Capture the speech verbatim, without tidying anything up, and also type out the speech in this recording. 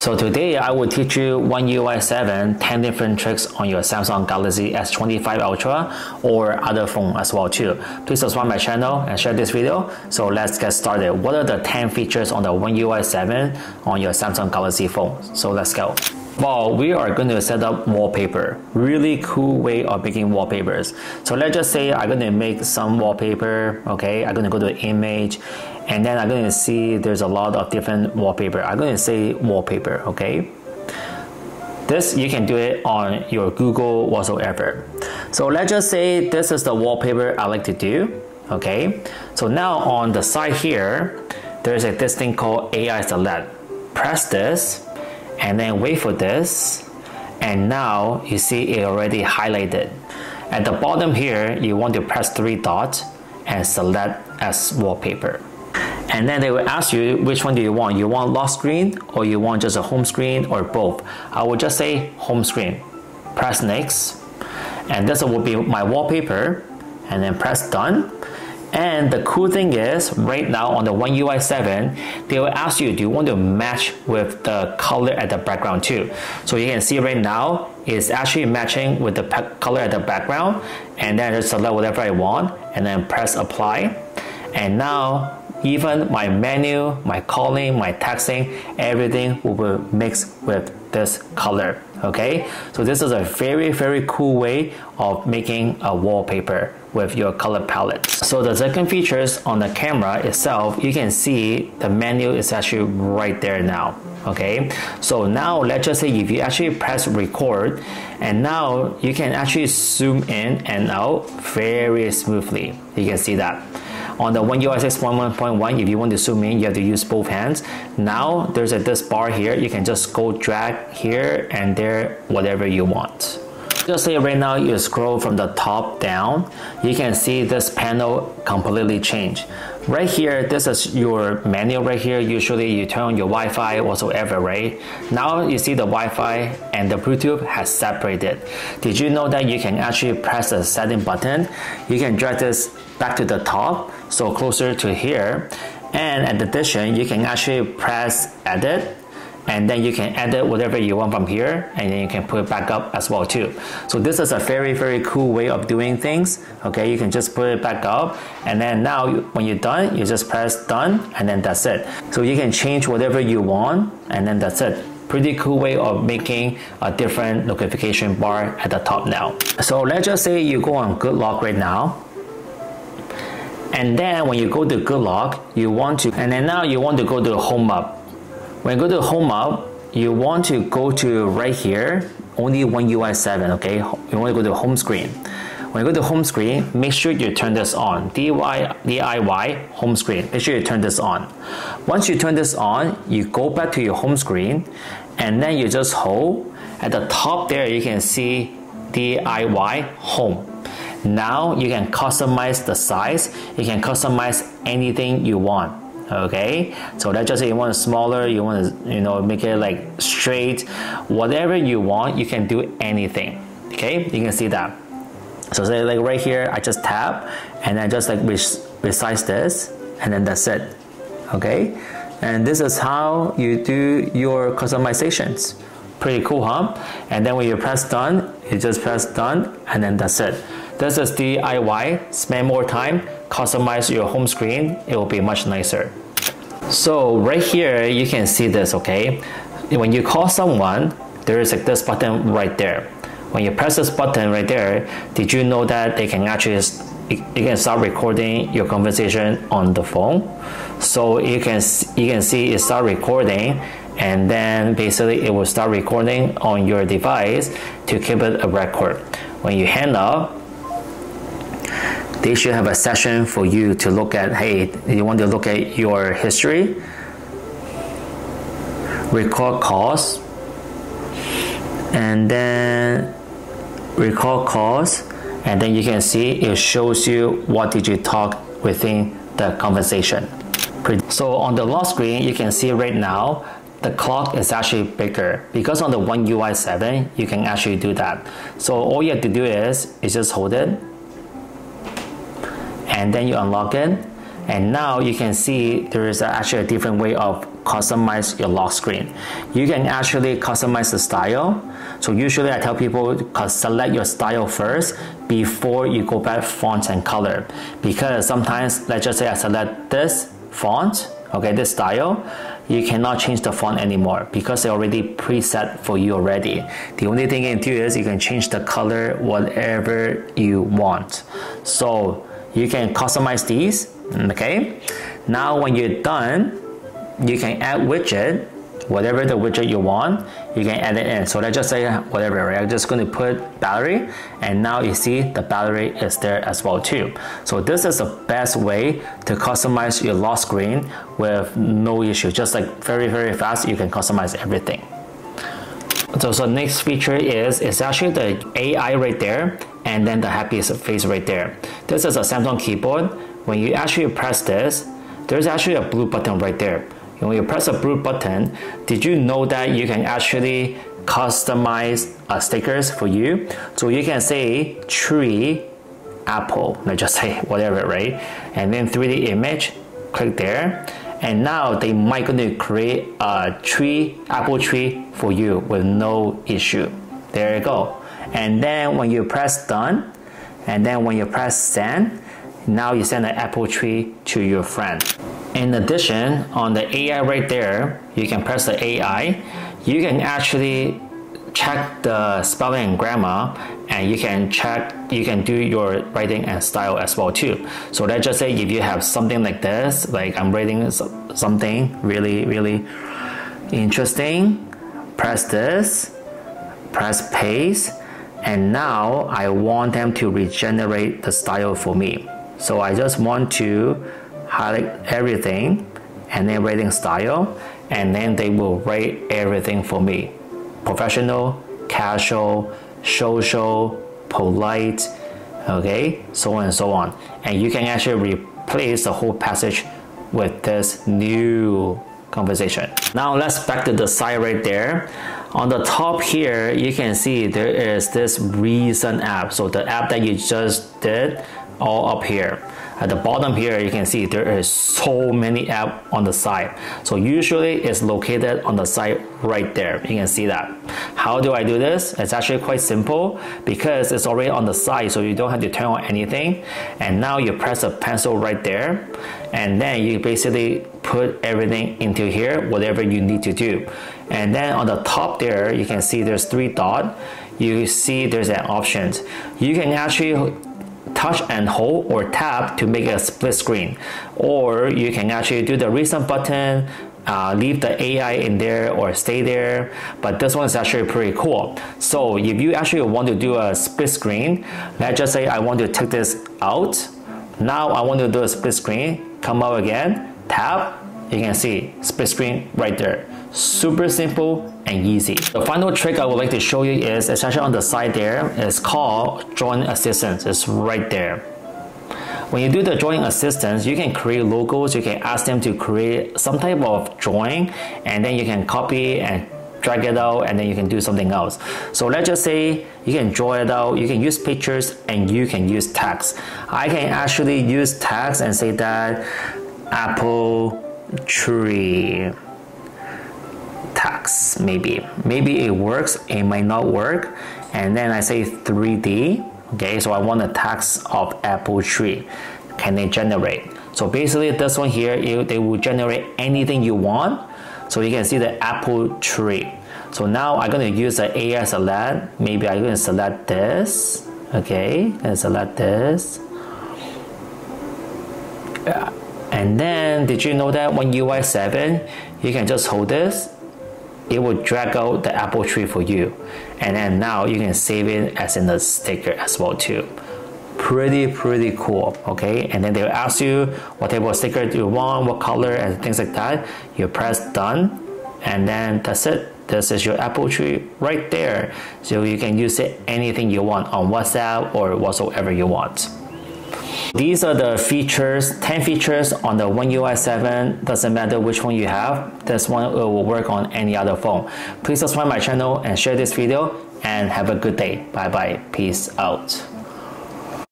So today I will teach you One U I seven ten different tricks on your Samsung Galaxy S twenty-five Ultra or other phone as well too. Please subscribe my channel and share this video. So let's get started. What are the ten features on the One U I seven on your Samsung Galaxy phone? So let's go. Well, we are going to set up wallpaper. Really cool way of making wallpapers. So let's just say I'm going to make some wallpaper. Okay, I'm going to go to image. And then I'm going to see there's a lot of different wallpaper. I'm going to say wallpaper, okay? This, you can do it on your Google whatsoever. So let's just say this is the wallpaper I like to do, okay? So now on the side here, there's a, this thing called A I Select. Press this, and then wait for this. And now you see it already highlighted. At the bottom here, you want to press three dots and select as wallpaper. And then they will ask you, which one do you want? You want lock screen, or you want just a home screen, or both? I will just say home screen. Press next. And this will be my wallpaper. And then press done. And the cool thing is, right now on the One U I seven, they will ask you, do you want to match with the color at the background too? So you can see right now, it's actually matching with the color at the background. And then just select whatever I want. And then press apply. And now, even my menu, my calling, my texting, everything will be mixed with this color, okay? So this is a very, very cool way of making a wallpaper with your color palette. So the second features on the camera itself, you can see the menu is actually right there now, okay? So now let's just say if you actually press record, and now you can actually zoom in and out very smoothly. You can see that. On the One U I six point one point one, if you want to zoom in, you have to use both hands. Now, there's a, this bar here. You can just go drag here and there, whatever you want. Just say right now, you scroll from the top down. You can see this panel completely changed. Right here, this is your menu right here. Usually, you turn on your Wi-Fi whatsoever, right? Now, you see the Wi-Fi and the Bluetooth has separated. Did you know that you can actually press the setting button? You can drag this back to the top, so closer to here. And in addition, you can actually press edit, and then you can edit whatever you want from here, and then you can put it back up as well too. So this is a very, very cool way of doing things. Okay, you can just put it back up, and then now when you're done, you just press done, and then that's it. So you can change whatever you want, and then that's it. Pretty cool way of making a different notification bar at the top now. So let's just say you go on Good Lock right now, and then when you go to Good Lock, you want to, and then now you want to go to Home Up. When you go to Home Up, you want to go to right here, only One U I seven, okay? You want to go to home screen. When you go to home screen, make sure you turn this on. D I Y home screen, make sure you turn this on. Once you turn this on, you go back to your home screen, and then you just hold. At the top there, you can see D I Y home. Now you can customize the size. You can customize anything you want. Okay, so let's just say you want it smaller. You want to, you know, make it like straight. Whatever you want, you can do anything. Okay, you can see that. So say like right here, I just tap, and I just like resize this, and then that's it. Okay, and this is how you do your customizations. Pretty cool, huh? And then when you press done, you just press done, and then that's it. This is D I Y. Spend more time, customize your home screen. It will be much nicer. So right here, you can see this, okay? When you call someone, there is like this button right there. When you press this button right there, did you know that they can actually, you can start recording your conversation on the phone? So you can, you can see it start recording, and then basically it will start recording on your device to keep it a record. When you hang up, they should have a session for you to look at. Hey, you want to look at your history, record calls, and then record calls, and then you can see it shows you what did you talk within the conversation. So on the lock screen, you can see right now, the clock is actually bigger because on the One U I seven, you can actually do that. So all you have to do is, is just hold it, and then you unlock it, and now you can see there is actually a different way of customize your lock screen. You can actually customize the style. So usually I tell people to select your style first before you go back font and color, because sometimes, let's just say I select this font, okay, this style, you cannot change the font anymore because they already preset for you already. The only thing you can do is you can change the color whatever you want. So you can customize these, okay? Now when you're done, you can add widget, whatever the widget you want, you can add it in. So let's just say whatever, right? I'm just going to put battery, and now you see the battery is there as well too. So this is the best way to customize your lock screen with no issue. Just like very, very fast, you can customize everything. So, so next feature is, it's actually the A I right there, and then the happy face right there. This is a Samsung keyboard. When you actually press this, there's actually a blue button right there. When you press a blue button, did you know that you can actually customize uh, stickers for you? So you can say tree, apple, let's just say whatever, right? And then three D image, click there. And now they might gonna create a tree, apple tree for you with no issue. There you go. And then when you press done, and then when you press send, now you send an apple tree to your friend. In addition, on the A I right there, you can press the A I. You can actually check the spelling and grammar, and you can check, you can do your writing and style as well too. So let's just say if you have something like this, like I'm writing something really, really interesting, press this, press paste, and now I want them to regenerate the style for me. So I just want to highlight everything and then writing style, and then they will write everything for me. Professional, casual, social, polite, okay, so on and so on. And you can actually replace the whole passage with this new conversation. Now let's back to the side right there. On the top here, you can see there is this recent app. So the app that you just did, all up here. At the bottom here, you can see there is so many apps on the side. So usually it's located on the side right there. You can see that. How do I do this? It's actually quite simple because it's already on the side, so you don't have to turn on anything. And now you press the pencil right there, and then you basically put everything into here, whatever you need to do. And then on the top there, you can see there's three dots. You see there's an option. You can actually touch and hold or tap to make a split screen, or you can actually do the recent button, uh, leave the A I in there or stay there. But this one is actually pretty cool. So if you actually want to do a split screen, let's just say I want to take this out. Now I want to do a split screen, come out again, tap, you can see split screen right there. Super simple and easy. The final trick I would like to show you is, it's actually on the side there, it's called drawing assistance. It's right there. When you do the drawing assistance, you can create logos, you can ask them to create some type of drawing, and then you can copy and drag it out, and then you can do something else. So let's just say you can draw it out, you can use pictures, and you can use text. I can actually use text and say that apple tree text, maybe maybe it works, it might not work. And then I say three D, okay, so I want a text of apple tree. Can they generate? So basically this one here, it, they will generate anything you want. So you can see the apple tree. So now I'm going to use the A I select. Maybe I'm going to select this, okay, and select this. And then did you know that One U I seven, you can just hold this, it will drag out the apple tree for you. And then now you can save it as in a sticker as well too. Pretty, pretty cool, okay? And then they'll ask you what type of sticker do you want, what color and things like that. You press done, and then that's it. This is your apple tree right there. So you can use it anything you want on WhatsApp or whatsoever you want. These are the features, ten features on the One U I seven. Doesn't matter which one you have, this one will work on any other phone. Please subscribe my channel and share this video, and have a good day. Bye bye. Peace out.